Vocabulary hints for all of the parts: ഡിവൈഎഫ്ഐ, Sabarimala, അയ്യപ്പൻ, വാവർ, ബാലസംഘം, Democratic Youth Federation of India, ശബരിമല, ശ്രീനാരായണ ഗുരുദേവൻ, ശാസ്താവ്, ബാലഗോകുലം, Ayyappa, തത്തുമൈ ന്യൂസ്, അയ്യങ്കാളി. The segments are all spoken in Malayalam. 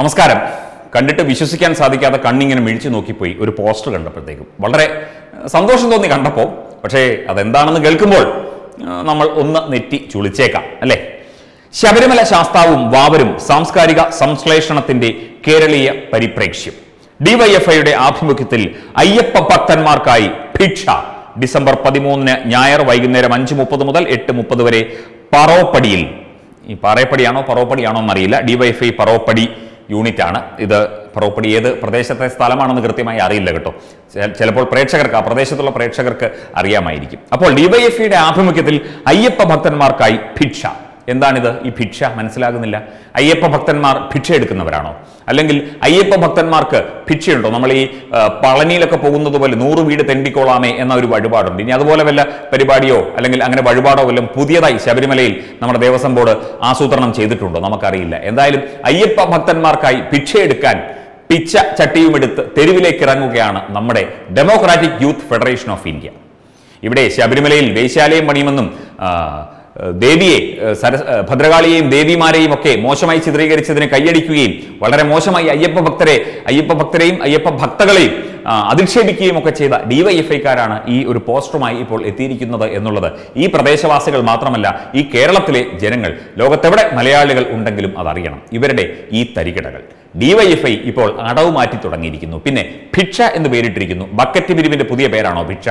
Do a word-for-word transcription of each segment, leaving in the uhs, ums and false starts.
നമസ്കാരം. കണ്ടിട്ട് വിശ്വസിക്കാൻ സാധിക്കാതെ കണ്ണിങ്ങനെ മിഴിച്ചു നോക്കിപ്പോയി ഒരു പോസ്റ്റർ കണ്ടപ്പോഴത്തേക്കും. വളരെ സന്തോഷം തോന്നി കണ്ടപ്പോൾ. പക്ഷേ അതെന്താണെന്ന് കേൾക്കുമ്പോൾ നമ്മൾ ഒന്ന് നെറ്റി ചുളിച്ചേക്കാം അല്ലേ? ശബരിമല ശാസ്താവും വാവരും സാംസ്കാരിക സംശ്ലേഷണത്തിന്റെ കേരളീയ പരിപ്രേക്ഷ്യം. ഡിവൈഎഫ്ഐയുടെ ആഭിമുഖ്യത്തിൽ അയ്യപ്പ ഭക്തന്മാർക്കായി ഭിക്ഷ ഡിസംബർ പതിമൂന്നിന് ഞായർ വൈകുന്നേരം അഞ്ച് മുപ്പത് മുതൽ എട്ട് മുപ്പത് വരെ പറോപ്പടിയിൽ. ഈ പറയപ്പടിയാണോ പറോപ്പടിയാണോ എന്നറിയില്ല. ഡിവൈഎഫ്ഐ പറോപ്പടി യൂണിറ്റ് ആണ് ഇത്. പറോപ്പടി ഏത് പ്രദേശത്തെ സ്ഥലമാണെന്ന് കൃത്യമായി അറിയില്ല കേട്ടോ. ചിലപ്പോൾ പ്രേക്ഷകർക്ക് ആ പ്രദേശത്തുള്ള പ്രേക്ഷകർക്ക് അറിയാമായിരിക്കും. അപ്പോൾ ഡിവൈഎഫ്ഐയുടെ ആഭിമുഖ്യത്തിൽ അയ്യപ്പ ഭക്തന്മാർക്കായി ഭിക്ഷ. എന്താണിത് ഈ ഭിക്ഷ? മനസ്സിലാകുന്നില്ല. അയ്യപ്പ ഭക്തന്മാർ ഭിക്ഷ എടുക്കുന്നവരാണോ? അല്ലെങ്കിൽ അയ്യപ്പ ഭക്തന്മാർക്ക് ഭിക്ഷയുണ്ടോ? നമ്മൾ ഈ പളനിയിലൊക്കെ പോകുന്നത് പോലെ നൂറ് വീട് തെണ്ടിക്കോളാമേ എന്ന ഒരു വഴിപാടുണ്ട്. ഇനി അതുപോലെ വല്ല പരിപാടിയോ അല്ലെങ്കിൽ അങ്ങനെ വഴിപാടോ വല്ലതും പുതിയതായി ശബരിമലയിൽ നമ്മുടെ ദേവസ്വം ബോർഡ് ആസൂത്രണം ചെയ്തിട്ടുണ്ടോ? നമുക്കറിയില്ല. എന്തായാലും അയ്യപ്പ ഭക്തന്മാർക്കായി ഭിക്ഷയെടുക്കാൻ പിച്ച ചട്ടിയുമെടുത്ത് തെരുവിലേക്ക് ഇറങ്ങുകയാണ് നമ്മുടെ democratic youth federation of India. ഇവിടെ ശബരിമലയിൽ വേശ്യാലയം പണിയുമെന്നും ദേവിയെ സര ഭദ്രകാളിയെയും ദേവിമാരെയും ഒക്കെ മോശമായി ചിത്രീകരിച്ചതിനെ കൈയടിക്കുകയും വളരെ മോശമായി അയ്യപ്പ ഭക്തരെ അയ്യപ്പ ഭക്തരെയും അയ്യപ്പ ഭക്തകളെയും അധിക്ഷേപിക്കുകയും ഒക്കെ ചെയ്ത ഡിവൈഎഫ്ഐക്കാരാണ് ഈ ഒരു പോസ്റ്ററുമായി ഇപ്പോൾ എത്തിയിരിക്കുന്നത് എന്നുള്ളത് ഈ പ്രദേശവാസികൾ മാത്രമല്ല ഈ കേരളത്തിലെ ജനങ്ങൾ ലോകത്തെവിടെ മലയാളികൾ ഉണ്ടെങ്കിലും അതറിയണം. ഇവരുടെ ഈ തരികിടകൾ ഡിവൈഎഫ്ഐ ഇപ്പോൾ അടവ് മാറ്റി തുടങ്ങിയിരിക്കുന്നു. പിന്നെ ഭിക്ഷ എന്ന് പേരിട്ടിരിക്കുന്നു. ബക്കറ്റ് പിരിവിന്റെ പുതിയ പേരാണോ ഭിക്ഷ?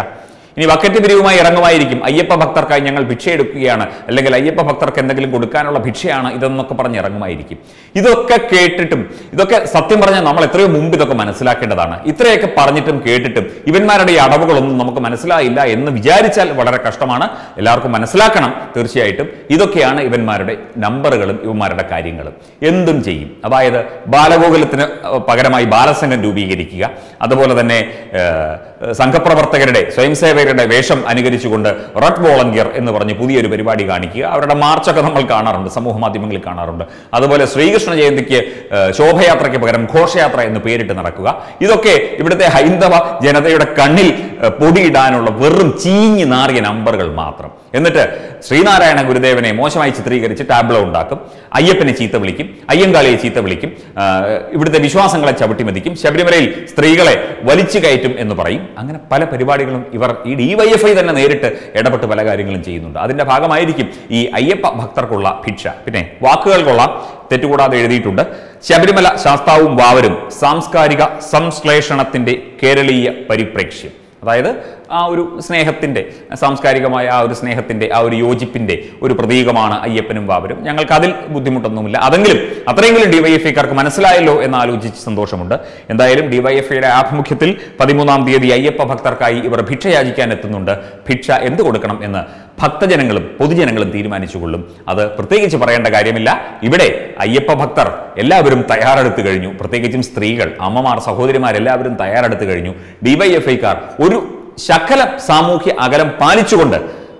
ഇനി ബക്കറ്റ് പിരിവുമായി ഇറങ്ങുമായിരിക്കും. അയ്യപ്പ ഭക്തർക്കായി ഞങ്ങൾ ഭിക്ഷയെടുക്കുകയാണ് അല്ലെങ്കിൽ അയ്യപ്പ ഭക്തർക്ക് എന്തെങ്കിലും കൊടുക്കാനുള്ള ഭിക്ഷയാണ് ഇതെന്നൊക്കെ പറഞ്ഞ് ഇറങ്ങുമായിരിക്കും. ഇതൊക്കെ കേട്ടിട്ടും ഇതൊക്കെ സത്യം പറഞ്ഞാൽ നമ്മൾ എത്രയോ മുമ്പ് ഇതൊക്കെ മനസ്സിലാക്കേണ്ടതാണ്. ഇത്രയൊക്കെ പറഞ്ഞിട്ടും കേട്ടിട്ടും ഇവന്മാരുടെ ഈ അടവുകളൊന്നും നമുക്ക് മനസ്സിലായില്ല എന്ന് വിചാരിച്ചാൽ വളരെ കഷ്ടമാണ്. എല്ലാവർക്കും മനസ്സിലാക്കണം. തീർച്ചയായിട്ടും ഇതൊക്കെയാണ് ഇവന്മാരുടെ നമ്പറുകളും ഇവന്മാരുടെ കാര്യങ്ങളും. എന്തും ചെയ്യും. അതായത് ബാലഗോകുലത്തിന് പകരമായി ബാലസംഘം രൂപീകരിക്കുക, അതുപോലെ തന്നെ സംഘപ്രവർത്തകരുടെ സ്വയംസേവ രുടെ വേഷം അനുകരിച്ചുകൊണ്ട് റെഡ് വോളണ്ടിയർ എന്ന് പറഞ്ഞ് പുതിയൊരു പരിപാടി കാണിക്കുക. അവരുടെ മാർച്ചൊക്കെ നമ്മൾ കാണാറുണ്ട്, സമൂഹ മാധ്യമങ്ങളിൽ കാണാറുണ്ട്. അതുപോലെ ശ്രീകൃഷ്ണ ജയന്തിക്ക് ശോഭയാത്രയ്ക്ക് പകരം ഘോഷയാത്ര എന്ന് പേരിട്ട് നടക്കുക. ഇതൊക്കെ ഇവിടുത്തെ ഹൈന്ദവ ജനതയുടെ കണ്ണിൽ പൊടിയിടാനുള്ള വെറും ചീഞ്ഞു നാറിയ നമ്പറുകൾ മാത്രം. എന്നിട്ട് ശ്രീനാരായണ ഗുരുദേവനെ മോശമായി ചിത്രീകരിച്ച് ടാബ്ലോ ഉണ്ടാക്കും, അയ്യപ്പനെ ചീത്ത വിളിക്കും, അയ്യങ്കാളിയെ ചീത്ത വിളിക്കും, ഇവിടുത്തെ വിശ്വാസങ്ങളെ ചവിട്ടിമതിക്കും, ശബരിമലയിൽ സ്ത്രീകളെ വലിച്ചു കയറ്റും എന്ന് പറയും. അങ്ങനെ പല പരിപാടികളും ഇവർ ഈ ഡിവൈഎഫ്ഐ തന്നെ നേരിട്ട് ഇടപെട്ട് പല കാര്യങ്ങളും ചെയ്യുന്നുണ്ട്. അതിന്റെ ഭാഗമായിരിക്കും ഈ അയ്യപ്പ ഭക്തർക്കുള്ള ഭിക്ഷ. പിന്നെ വാക്കുകൾക്കുള്ള തെറ്റുകൂടാതെ എഴുതിയിട്ടുണ്ട് ശബരിമല ശാസ്താവും വാവരും സാംസ്കാരിക സംശ്ലേഷണത്തിന്റെ കേരളീയ പരിപ്രേക്ഷ്യം. അതായത് ആ ഒരു സ്നേഹത്തിൻ്റെ സാംസ്കാരികമായ ആ ഒരു സ്നേഹത്തിൻ്റെ ആ ഒരു യോജിപ്പിൻ്റെ ഒരു പ്രതീകമാണ് അയ്യപ്പനും വാവരും. ഞങ്ങൾക്ക് അതിൽ ബുദ്ധിമുട്ടൊന്നുമില്ല. അതെങ്കിലും അത്രയെങ്കിലും ഡിവൈഎഫ്ഐക്കാർക്ക് മനസ്സിലായല്ലോ എന്ന് ആലോചിച്ച് സന്തോഷമുണ്ട്. എന്തായാലും ഡിവൈഎഫ്ഐയുടെ ആഭിമുഖ്യത്തിൽ പതിമൂന്നാം തീയതി അയ്യപ്പ ഭക്തർക്കായി ഇവർ ഭിക്ഷ യാചിക്കാൻ എത്തുന്നുണ്ട്. ഭിക്ഷ എന്ത് കൊടുക്കണം എന്ന് ഭക്തജനങ്ങളും പൊതുജനങ്ങളും തീരുമാനിച്ചുകൊള്ളും. അത് പ്രത്യേകിച്ച് പറയേണ്ട കാര്യമില്ല. ഇവിടെ അയ്യപ്പ ഭക്തർ എല്ലാവരും തയ്യാറെടുത്തു കഴിഞ്ഞു. പ്രത്യേകിച്ചും സ്ത്രീകൾ, അമ്മമാർ, സഹോദരിമാരെല്ലാവരും തയ്യാറെടുത്തു കഴിഞ്ഞു. ഡിവൈഎഫ്ഐക്കാർ ഒരു ശകലം സാമൂഹ്യ അകലം പാലിച്ചുകൊണ്ട്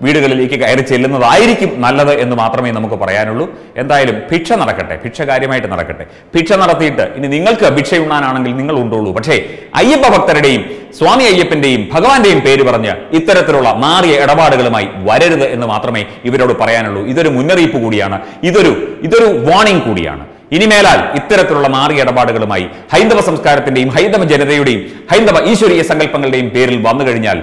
വീടുകളിലേക്ക് കയറി ചെല്ലുന്നതായിരിക്കും നല്ലത് എന്ന് മാത്രമേ നമുക്ക് പറയാനുള്ളൂ. എന്തായാലും ഭിക്ഷ നടക്കട്ടെ, ഭിക്ഷ കാര്യമായിട്ട് നടക്കട്ടെ. ഭിക്ഷ നടത്തിയിട്ട് ഇനി നിങ്ങൾക്ക് ഭിക്ഷ ഉണ്ണാനാണെങ്കിൽ നിങ്ങൾ ഉണ്ടോളൂ. പക്ഷേ അയ്യപ്പ ഭക്തരുടെയും സ്വാമി അയ്യപ്പന്റെയും ഭഗവാന്റെയും പേര് പറഞ്ഞ് ഇത്തരത്തിലുള്ള നാറിയ ഇടപാടുകളുമായി വരരുത് എന്ന് മാത്രമേ ഇവരോട് പറയാനുള്ളൂ. ഇതൊരു മുന്നറിയിപ്പ് കൂടിയാണ്, ഇതൊരു ഇതൊരു വാർണിംഗ് കൂടിയാണ്. ഇനിമേലാൽ ഇത്തരത്തിലുള്ള നാറിയ ഇടപാടുകളുമായി ഹൈന്ദവ സംസ്കാരത്തിന്റെയും ഹൈന്ദവ ജനതയുടെയും ഹൈന്ദവ ഈശ്വരീയ സങ്കല്പങ്ങളുടെയും പേരിൽ വന്നു കഴിഞ്ഞാൽ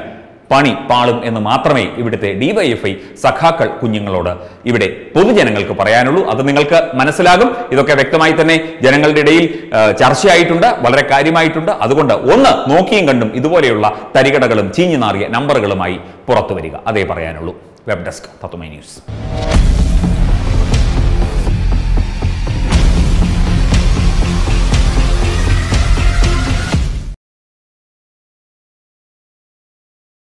പണി പാളും എന്ന് മാത്രമേ ഇവിടുത്തെ ഡിവൈഎഫ്ഐ സഖാക്കൾ കുഞ്ഞുങ്ങളോട് ഇവിടെ പൊതുജനങ്ങൾക്ക് പറയാനുള്ളൂ. അത് നിങ്ങൾക്ക് മനസ്സിലാകും. ഇതൊക്കെ വ്യക്തമായി തന്നെ ജനങ്ങളുടെ ഇടയിൽ ചർച്ചയായിട്ടുണ്ട്, വളരെ കാര്യമായിട്ടുണ്ട്. അതുകൊണ്ട് ഒന്ന് നോക്കിയും കണ്ടും ഇതുപോലെയുള്ള തരികടകളും ചീഞ്ഞു നാറിയ നമ്പറുകളുമായി പുറത്തു വരിക. അതേ പറയാനുള്ളൂ. വെബ് ഡെസ്ക് തത്തുമൈ ന്യൂസ്.